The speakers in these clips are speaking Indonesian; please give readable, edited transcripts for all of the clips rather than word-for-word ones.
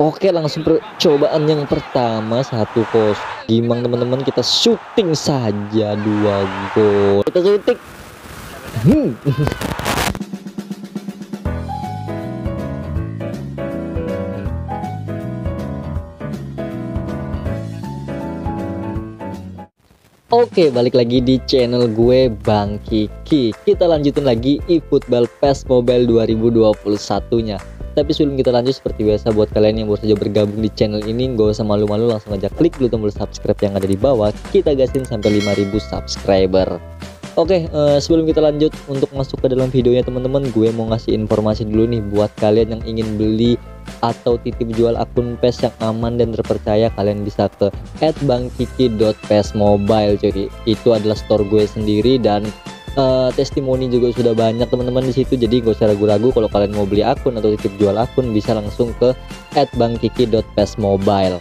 Oke, langsung percobaan yang pertama 1-0. Gimang teman-teman, kita syuting saja 2 gol. Kita syuting. Oke, balik lagi di channel gue Bang Kiki. Kita lanjutin lagi eFootball PES Mobile 2021-nya. Tapi sebelum kita lanjut, seperti biasa buat kalian yang baru saja bergabung di channel ini, gak usah malu-malu, langsung aja klik dulu tombol subscribe yang ada di bawah. Kita gasin sampai 5000 subscriber. Oke, sebelum kita lanjut untuk masuk ke dalam videonya teman-teman, gue mau ngasih informasi dulu nih buat kalian yang ingin beli atau titip jual akun PES yang aman dan terpercaya. Kalian bisa ke @bangkiki.pesmobile. Jadi itu adalah store gue sendiri dan testimoni juga sudah banyak teman-teman di situ. Jadi gak usah ragu-ragu, kalau kalian mau beli akun atau titip jual akun bisa langsung ke @bangkiki.pesmobile.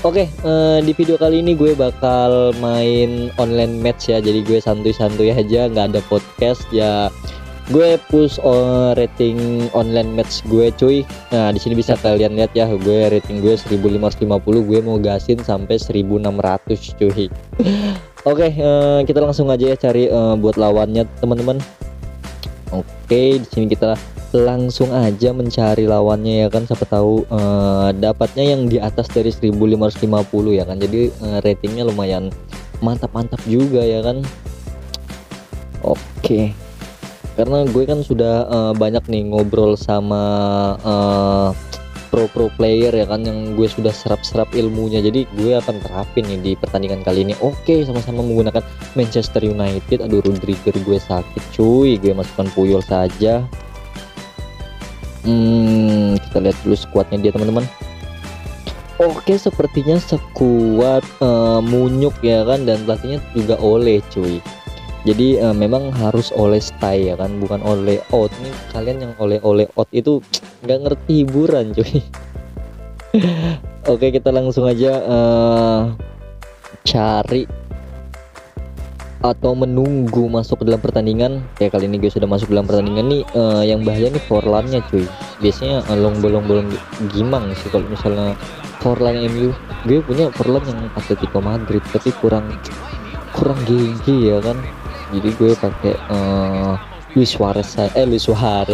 Oke, di video kali ini gue bakal main online match ya. Jadi gue santuy-santuy aja, nggak ada podcast ya. Gue push rating online match gue cuy. Nah, di sini bisa kalian lihat ya, gue rating gue 1550, gue mau gasin sampai 1600 cuy. Oke, kita langsung aja ya cari buat lawannya teman-teman. Oke, di sini kita langsung aja mencari lawannya ya kan, siapa tahu dapatnya yang di atas dari 1550 ya kan. Jadi ratingnya lumayan mantap-mantap juga ya kan. Oke, karena gue kan sudah banyak nih ngobrol sama pro player ya kan, yang gue sudah serap-serap ilmunya. Jadi gue akan terapin nih di pertandingan kali ini. Oke, sama-sama menggunakan Manchester United. Aduh, Rudiger gue sakit cuy, gue masukkan Puyol saja. Kita lihat dulu skuadnya dia teman-teman. Oke, sepertinya skuad Munyuk ya kan, dan pelatihnya juga Oleh cuy. Jadi memang harus Oleh stay ya kan, bukan Oleh out. Nih kalian yang Oleh out itu nggak ngerti hiburan cuy. Oke, kita langsung aja cari atau menunggu masuk ke dalam pertandingan ya. Kali ini gue sudah masuk dalam pertandingan nih. Yang bahaya nih Forlánnya cuy, biasanya long bolong gimang sih kalau misalnya Forlán MU. Gue punya Forlán yang Atletico Madrid tapi kurang gigi ya kan. Jadi gue pakai Luis Suarez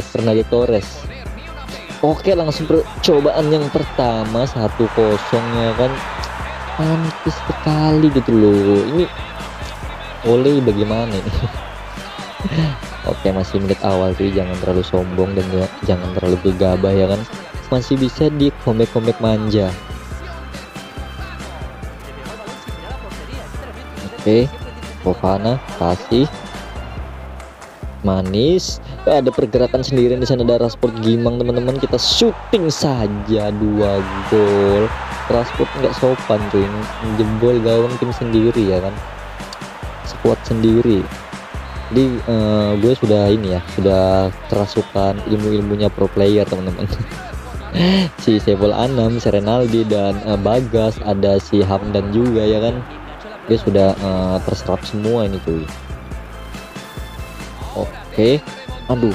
Fernando Torres. Oke, langsung percobaan yang pertama 1-0 ya kan, antis sekali gitu loh ini Oleh bagaimana ini. Oke, masih menit awal sih, jangan terlalu sombong dan jangan terlalu gegabah ya kan, masih bisa di comeback manja. Oke, Forlán kasih manis, ada pergerakan sendirian di sana, ada Rashford gimang teman-teman, kita syuting saja 2 gol. Rashford nggak sopan cuy, jebol gawang tim sendiri ya kan, squad sendiri. Jadi gue sudah ini ya, sudah kerasukan ilmu-ilmunya pro player teman-teman. Si Sebol Anam, si Renaldi dan Bagas, ada si Hamdan juga ya kan. Gue sudah terserap semua ini cuy. Oke, aduh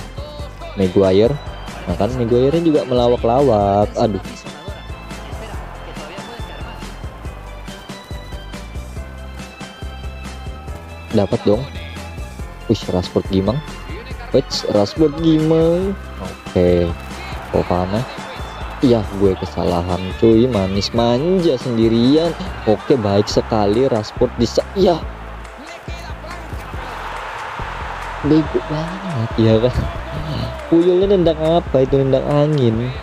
Maguire, nah kan Maguire juga melawak-lawak, aduh. Dapat dong. Wish, Rashford gimang. Oke, Forlán. Iya, gue kesalahan cuy, manis manja sendirian. Oke, baik sekali Rashford bisa. Ya. Bego banget ya kan. Puyolnya nendang apa itu, nendang angin.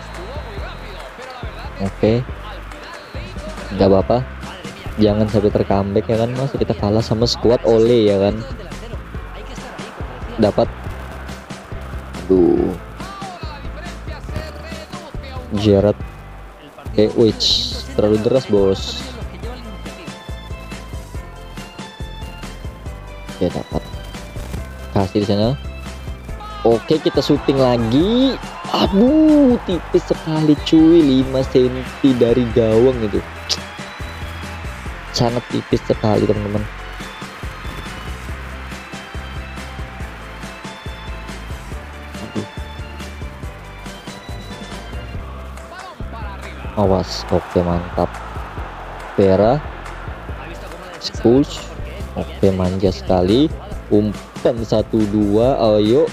Oke, nggak apa-apa, jangan sampai terkambek ya kan, masih kita kalah sama skuad Oleh ya kan. Dapat, aduh Gerard. Oke, witch terlalu deras bos ya. Dapat, kasih di sana. Oke, kita syuting lagi. Aduh, tipis sekali cuy, 5 cm dari gawang itu, sangat tipis sekali teman-teman. Awas, oke mantap. Vera, Spurs, oke manja sekali. Umpan 1-2, ayo.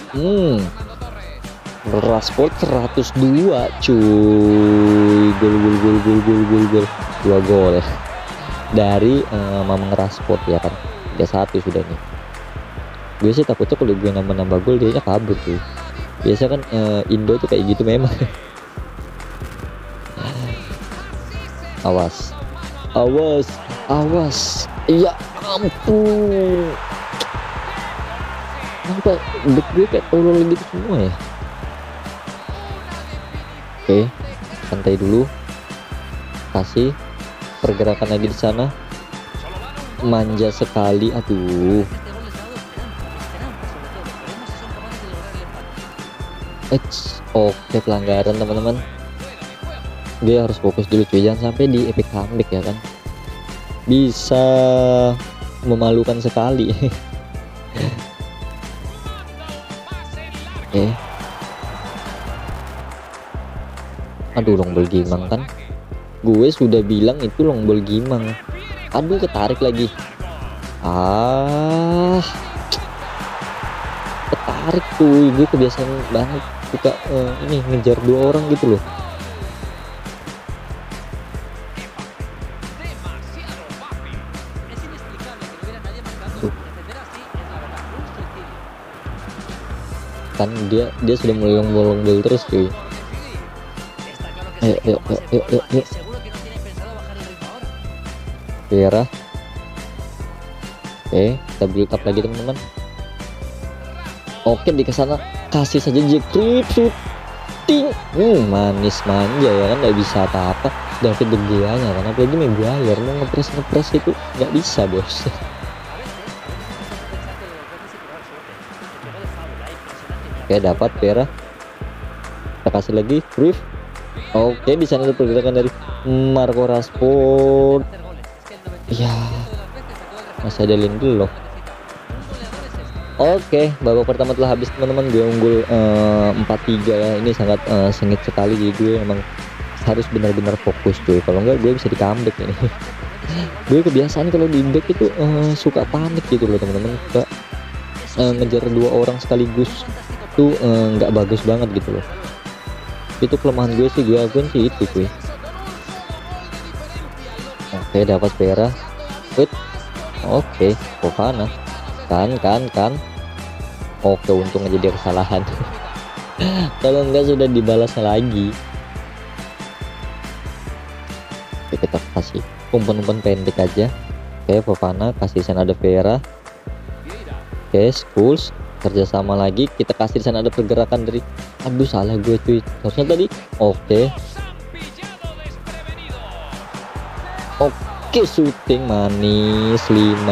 Rashford 102, cuy. Gol. 2 gol ya. Dari Mamang Rashford ya kan. 3-1 sudah nih. Gue sih takutnya kalau gue nambah gol dia kabur tuh. Biasanya kan Indo tuh kayak gitu memang. Awas. Ya ampun. Kenapa back gue kayak tolol gitu semua ya? Oke, santai dulu. Kasih pergerakan lagi di sana. Manja sekali, aduh. Oke, pelanggaran teman-teman. Dia harus fokus dulu cuy, jangan sampai di epic comeback ya kan. Bisa memalukan sekali. Oke. Aduh, long ball gimang kan. Gue sudah bilang itu long ball gimang. Aduh, ketarik lagi. Ketarik tuh. Gue kebiasaan banget suka ini ngejar 2 orang gitu loh. Kan dia sudah melolong-lolong dulu terus cuy. Ayo. Vera. Oke, kita build up lagi teman-teman. Oke, di kesana kasih saja Jack Ting. Manis manja ya kan, nggak bisa apa-apa. David De Gea-nya kan, apalagi Maguire mau ngepres itu nggak bisa bos. Oke, dapat Vera. Kita kasih lagi Cruyff. Oke, di sana pergerakan dari Marco Rashford. Ya, masih ada Lindelof. Oke, babak pertama telah habis teman-teman. Gue unggul 4-3 ya. Ini sangat sengit sekali, jadi gue emang harus benar-benar fokus cuy. Kalau enggak gue bisa di comeback ini. Gue kebiasaan kalau di back itu suka panik gitu loh teman-teman. Suka ngejar 2 orang sekaligus itu nggak bagus banget gitu loh. Itu kelemahan gue sih, gue akuin sih itu cuy. Oke, dapat Vera. Wait. Oke, Fofana. Kan. Oke, untung aja dia kesalahan. Kalau enggak sudah dibalas lagi. Oke, kita kasih umpan-umpan pendek aja. Oke, Fofana, kasih sana ada Vera. Oke, Schools kerjasama lagi. Kita kasih sana ada pergerakan dari. Aduh, salah gue cuy. Harusnya tadi. Oke. Oke, syuting manis 5-3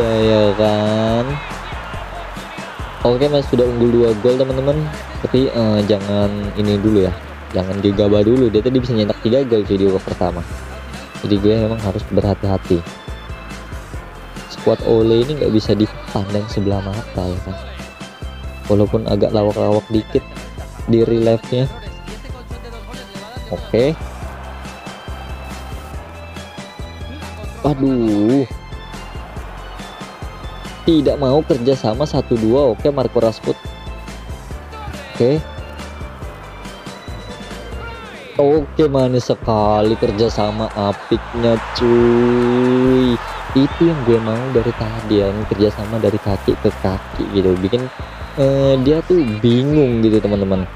ya kan. Oke, Mas sudah unggul 2 gol teman-teman. Tapi jangan ini dulu ya. Jangan gegabah dulu. Dia tadi bisa nyetak 3 gol cuy di babak pertama. Jadi gue memang harus berhati-hati. Squad Ole ini nggak bisa dipandang sebelah mata ya kan. Walaupun agak lawak-lawak dikit di relive-nya. Oke. Aduh, tidak mau kerja sama 1-2. Oke, Marco Rashford. Oke, manis sekali kerjasama apiknya cuy. Itu yang gue mau dari tadi, yang kerjasama dari kaki ke kaki gitu, bikin dia tuh bingung gitu teman-teman.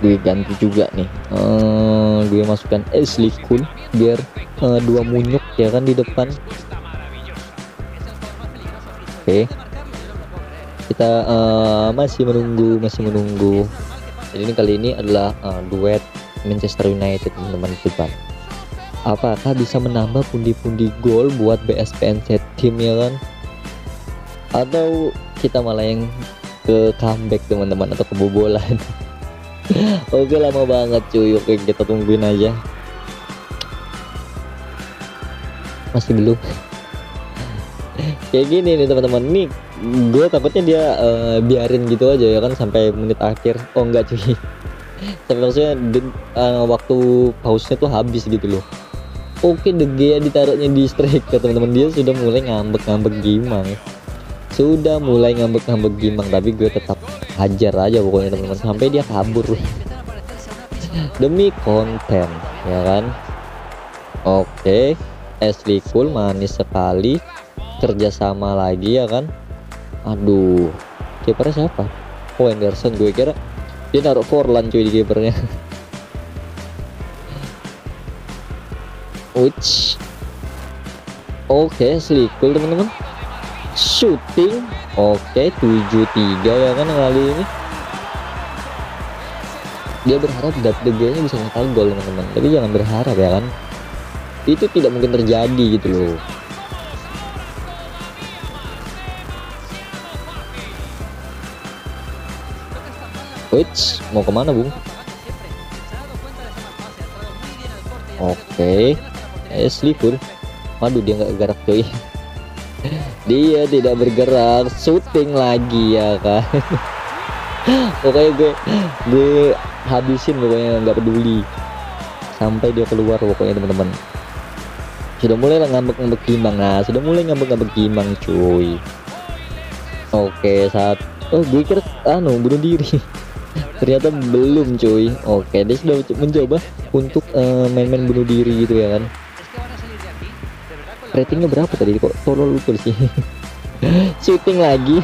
Gue ganti juga nih, gue masukkan Ashley Kun biar 2 munyuk ya kan di depan. Oke. Kita masih menunggu. Jadi ini kali ini adalah duet Manchester United teman-teman depan. Apakah bisa menambah pundi-pundi gol buat BSPN set team ya kan? Atau kita malah yang ke comeback teman-teman, atau kebobolan? Oke, lama banget cuy. Oke, kita tungguin aja. Masih belum. Kayak gini nih teman-teman. Nih gue takutnya dia biarin gitu aja ya kan sampai menit akhir. Oh enggak cuy. Tapi maksudnya waktu pausnya tuh habis gitu loh. Oke, De Gea ditaruhnya di striker teman-teman, dia sudah mulai ngambek-ngambek gimang. Tapi gue tetap hajar aja pokoknya teman-teman sampai dia kabur demi konten, ya kan? Oke, asli full manis sekali, kerjasama lagi ya kan? Aduh, kipernya siapa? Oh, Henderson. Gue kira dia taruh Forlán cuy di kipernya. Uch. Oke, slikul teman-teman. Shooting. Oke, 73 ya kan kali ini. Dia berharap De Gea-nya bisa nyetak gol teman-teman. Tapi jangan berharap ya kan. Itu tidak mungkin terjadi gitu loh. Wits, mau kemana bung? Oke. Slipur. Waduh, dia nggak gerak coy. Dia tidak bergerak, syuting lagi ya kan. Pokoknya gue habisin pokoknya, nggak peduli sampai dia keluar pokoknya teman-teman. Sudah mulai ngambek-ngambek gimbang, nah sudah mulai ngambek-ngambek gimbang cuy. Oke, saat gue kira bunuh diri. Ternyata belum cuy. Oke, dia sudah mencoba untuk main-main bunuh diri gitu ya kan. Ratingnya berapa tadi kok? Tolol lupa sih. Shooting lagi.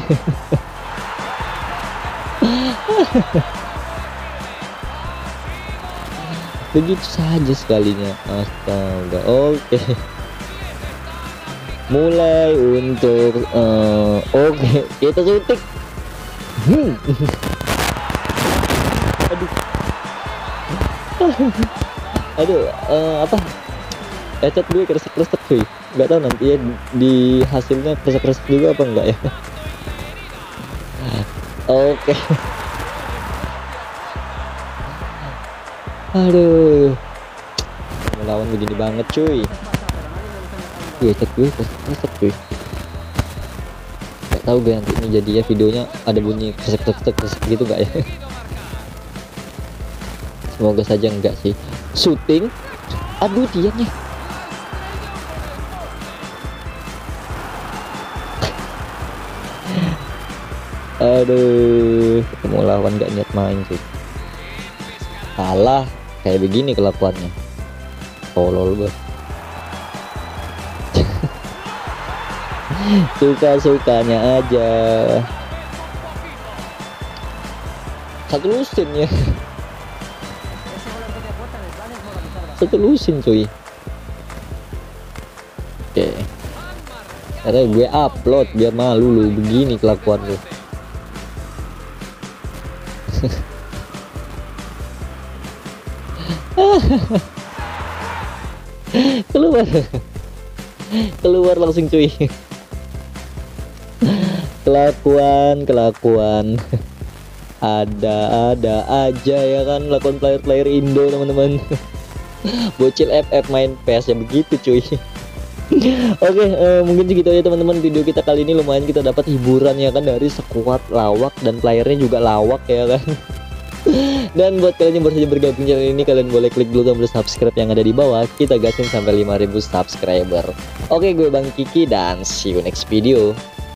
Begitu saja sekalinya. Astaga. Oke. Mulai untuk oke, kita suntik. Aduh. Apa? Ecet gue kresek-kresek cuy. Nggak tahu nanti ya di hasilnya kresek-kresek juga apa enggak ya. Oke. Aduh, melawan begini banget cuy. Iya, cek gue kresek-kresek cuy. Nggak tahu gue nanti ini jadi ya videonya ada bunyi kresek-kresek gitu enggak ya. Semoga saja enggak sih. Shooting. Aduh, diamnya. Aduh, ketemu lawan gak niat main sih. Salah kayak begini kelakuannya. Tolol banget. Suka-sukanya aja. Satu lusin ya. Cuy. Oke. Karena gue upload biar malu lu begini kelakuan lu. Keluar langsung cuy. Kelakuan ada aja ya kan, lakukan player-player Indo teman-teman. Bocil FF main PS ya begitu cuy. Oke, mungkin segitu aja teman-teman video kita kali ini. Lumayan kita dapat hiburan ya kan, dari sekuat lawak dan playernya juga lawak ya kan. Dan buat kalian yang baru saja bergabung channel ini, kalian boleh klik dulu tombol subscribe yang ada di bawah. Kita gasin sampai 5000 subscriber. Oke, gue Bang Kiki dan see you next video.